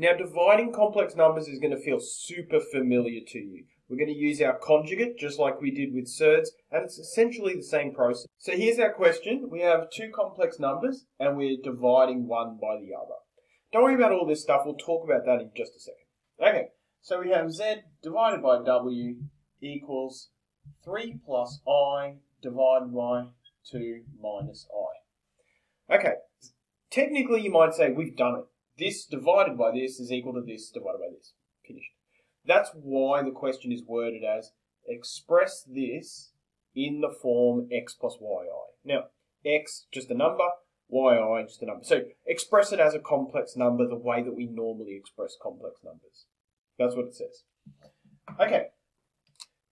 Now, dividing complex numbers is going to feel super familiar to you. We're going to use our conjugate, just like we did with surds, and it's essentially the same process. So here's our question. We have two complex numbers, and we're dividing one by the other. Don't worry about all this stuff. We'll talk about that in just a second. Okay, so we have z divided by w equals 3 plus I divided by 2 minus I. Okay, technically you might say we've done it. This divided by this is equal to this divided by this. Finished. That's why the question is worded as express this in the form x plus yi. Now, x, just a number, yi, just a number. So express it as a complex number the way that we normally express complex numbers. That's what it says. Okay.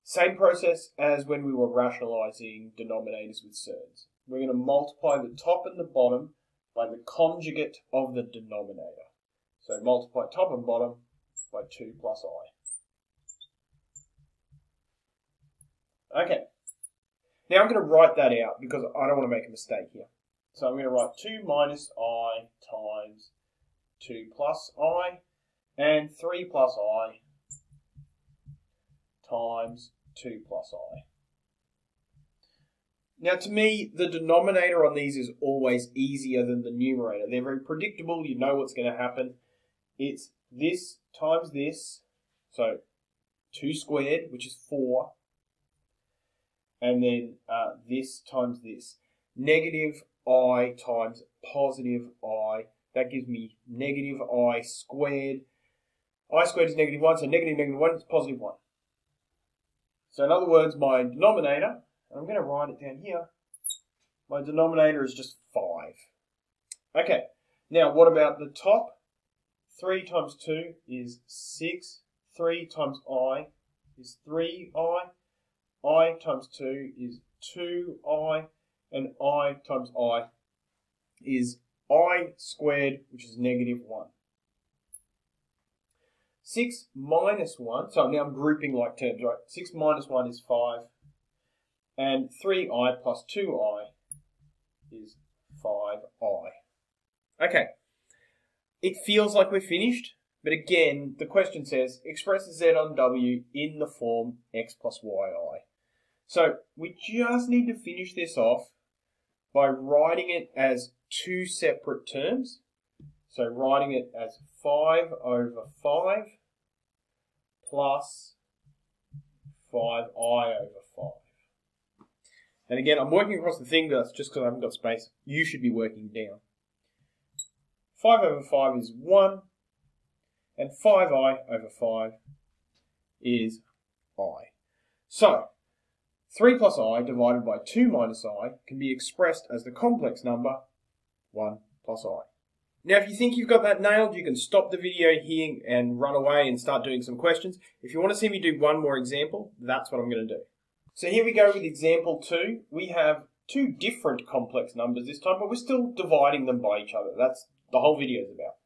Same process as when we were rationalizing denominators with surds. We're going to multiply the top and the bottom by the conjugate of the denominator. So multiply top and bottom by 2 plus I. Okay, now I'm going to write that out because I don't want to make a mistake here. So I'm going to write 2 minus I times 2 plus I and 3 plus I times 2 plus I. Now, to me, the denominator on these is always easier than the numerator. They're very predictable. You know what's going to happen. It's this times this, so 2 squared, which is 4, and then this times this. Negative I times positive I. That gives me negative I squared. I squared is negative 1, so negative 1 is positive 1. So in other words, my denominator, and I'm going to write it down here, my denominator is just 5. Okay, now what about the top? 3 times 2 is 6. 3 times I is 3i. I times 2 is 2i. And I times I is I squared, which is negative 1. 6 minus 1, so now I'm grouping like terms, right? 6 minus 1 is 5, and 3i plus 2i is 5i. Okay, it feels like we're finished, but again, the question says, express z on w in the form x plus yi. So we just need to finish this off by writing it as two separate terms. So writing it as 5 over 5 plus 5i over 5. And again, I'm working across the thing, that's just because I haven't got space. You should be working down. 5 over 5 is 1, and 5i over 5 is I. So 3 plus I divided by 2 minus I can be expressed as the complex number 1 plus I. Now, if you think you've got that nailed, you can stop the video here and run away and start doing some questions. If you want to see me do one more example, that's what I'm going to do. So here we go with example 2. We have two different complex numbers this time, but we're still dividing them by each other. That's the whole video is about.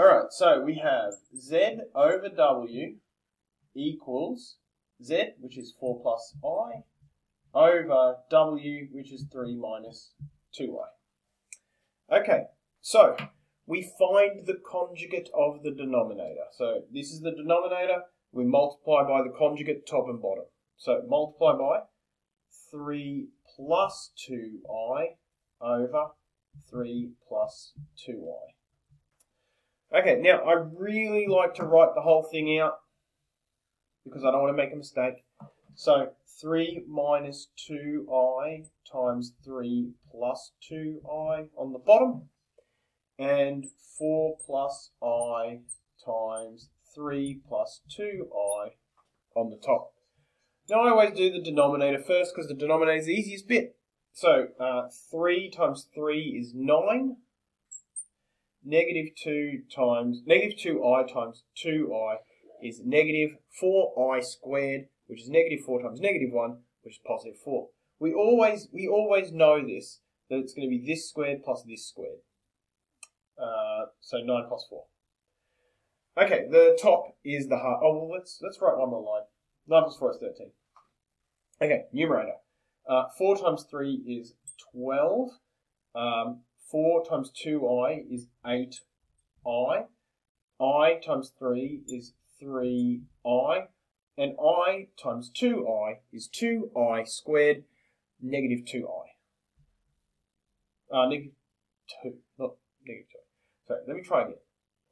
All right, so we have z over w equals z, which is 4 plus I, over w, which is 3 minus 2i. Okay, so we find the conjugate of the denominator. So this is the denominator. We multiply by the conjugate top and bottom. So multiply by 3 plus 2i over 3 plus 2i. Okay, now I really like to write the whole thing out because I don't want to make a mistake. So 3 minus 2i times 3 plus 2i on the bottom, and 4 plus I times 3 plus 2i on the top. Now I always do the denominator first because the denominator is the easiest bit. So 3 times 3 is 9. Negative 2i times 2i is negative 4i squared, which is negative 4 times negative 1, which is positive 4. We always know this, that it's going to be this squared plus this squared. So 9 plus 4. Okay, the top is the half. Oh, well, let's write one more line. 9 plus 4 is 13. Okay, numerator. 4 times 3 is 12. 4 times 2i is 8i. I times 3 is 3i, and I times 2i is 2i squared, negative 2i. Negative 2, not negative 2. So let me try again.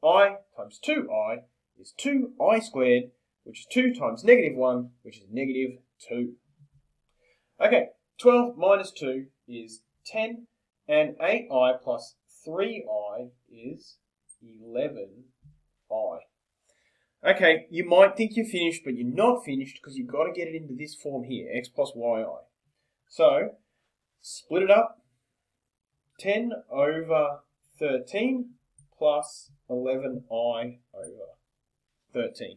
I times 2i is 2i squared, which is 2 times negative 1, which is negative 2. Okay, 12 minus 2 is 10, and 8i plus 3i is 11i. Okay, you might think you're finished, but you're not finished because you've got to get it into this form here, x plus yi. So, split it up, 10 over 13 plus 11i over 13.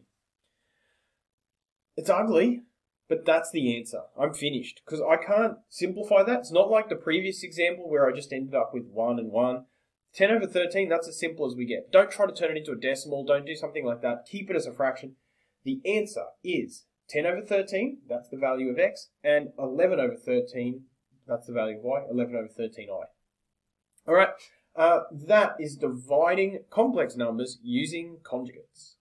It's ugly, but that's the answer. I'm finished because I can't simplify that. It's not like the previous example where I just ended up with 1 and 1. 10 over 13, that's as simple as we get. Don't try to turn it into a decimal. Don't do something like that. Keep it as a fraction. The answer is 10 over 13, that's the value of x, and 11 over 13, that's the value of y, 11 over 13i. All right, that is dividing complex numbers using conjugates.